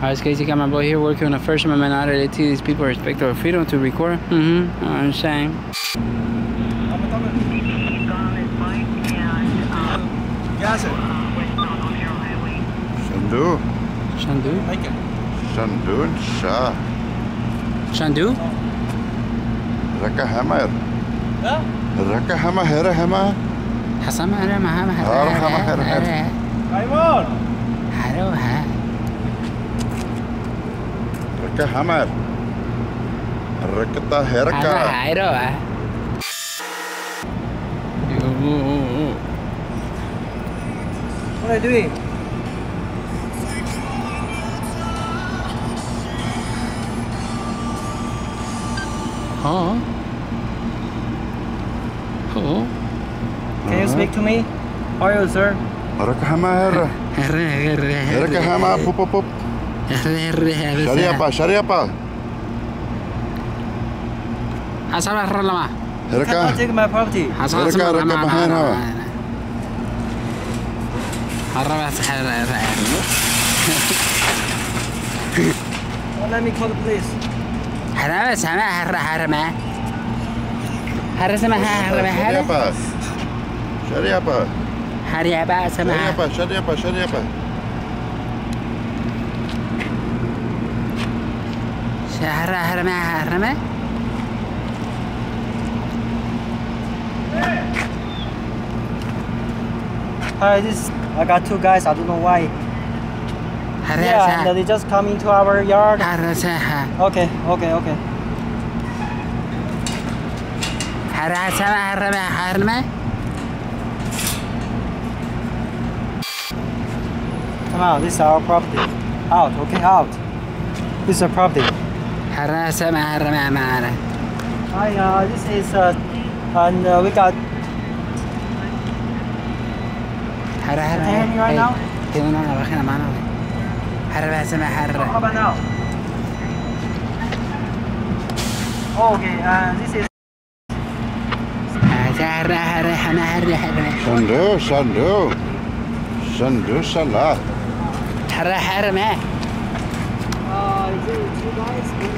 Hi, it's Casey Cameron Boy here working on the First Amendment out of the T. These people respect their freedom to record. I'm saying. Shandu. Shandu? Shandu and Shah. Shandu? Raka Hammer. Raka Hammer, Hera Hammer. Hasama Hera Hammer. Hera Hammer. Raymond! Hello, huh? Raka Hammer. Rakata Heraka. I know, what are you doing? Huh? Who? Can you speak to me? How are you, sir? Rakhamar. Rakhamar. Pop. Shariapa. Asaba Ralama. Rakhamar. Take my property. Rakhamar. Let me call the police. Harama. Shariapa. Shahra harama. Hi, I got two guys. I don't know why. Yeah, they just come into our yard. Okay. Harama. Come out, this is our property. Out, okay, out. This is our property. Hi, this is, and we got... Can you hear me right now? How about now? Oh, okay, this is... Sandu Salah. Harama. You guys our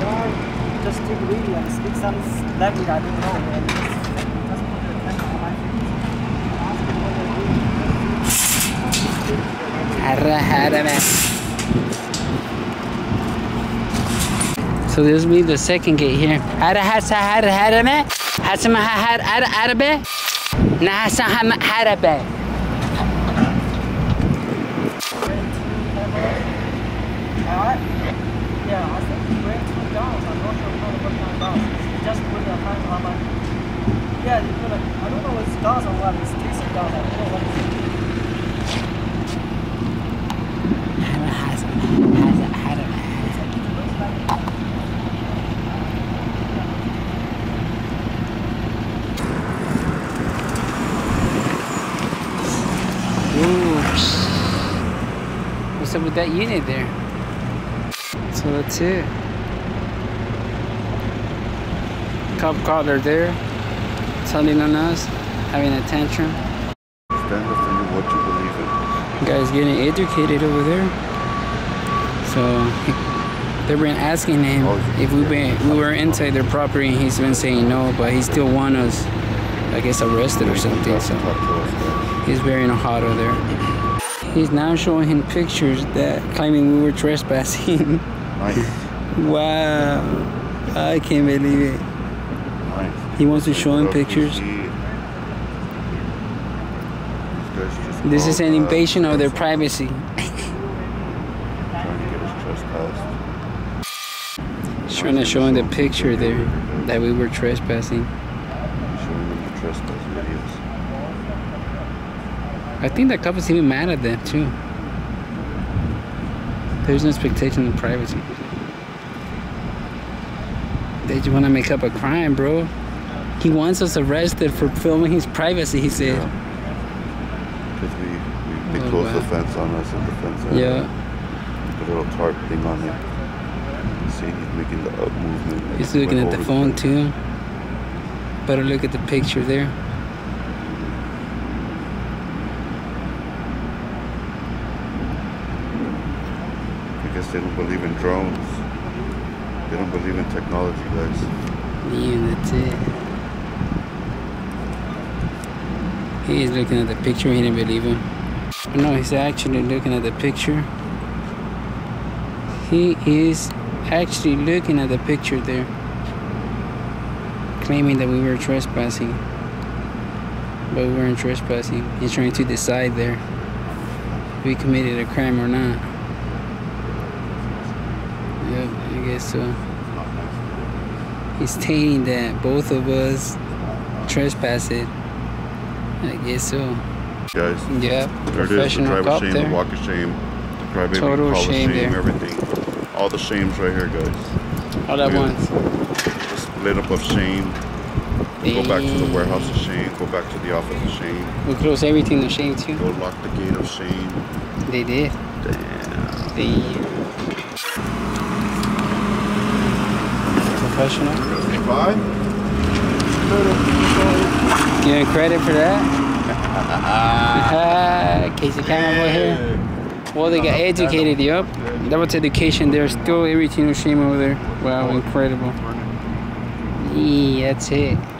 yard just to read and speak some language I don't know. Just put the hand on my feet. So this will be the second gate here. Harama. Hasmahar Arabe. Nahasaham Arabe. Yeah, I think we bring two downs. I'm not sure how to put my downs. Just put the hand on my... Yeah, you put a... I don't know what's downs or what. It's decent downs. I don't know what it is. Ooh. What's up with that unit there? So that's it. Cop caller there, telling on us, having a tantrum. Stand up for what you believe in. Guys getting educated over there. So they've been asking him if we were inside their property, and he's been saying no, but he still want us, I guess, arrested or something. So he's very enojado there. He's now showing him pictures that claiming we were trespassing. Nice. Wow, I can't believe it. Nice. He wants to show him pictures. This is an invasion of their privacy. He's trying to show him the picture there that we were trespassing. I think the cop is even mad at them too. There's no expectation of privacy. They just want to make up a crime, bro. He wants us arrested for filming his privacy, he said. Because yeah. They closed the fence on us and the fence on yeah. The little tarp thing on him. You see, he's making the up movement. He's looking at the phone too. Better look at the picture there. guess they don't believe in drones. They don't believe in technology, guys. Man, that's it. He's looking at the picture, he didn't believe him. No, he's actually looking at the picture. He is actually looking at the picture there, claiming that we were trespassing, but we weren't trespassing. He's trying to decide there if we committed a crime or not. Yep, I guess so. He's stating that both of us trespassed. I guess so. Guys, yeah, professional cop there. The drive of shame, the walk of shame, the cry baby, total shame, everything. All the shames right here, guys. All at once. Split up of shame. We'll go back to the warehouse of shame. Go back to the office of shame. We close everything of shame too. Go lock the gate of shame. They did. Damn. Professional. Goodbye. Giving credit for that. Casey Cameron over here. Well, they got educated, yup. That was education. There's still everything of shame over there. Wow, incredible. Yeah, that's it.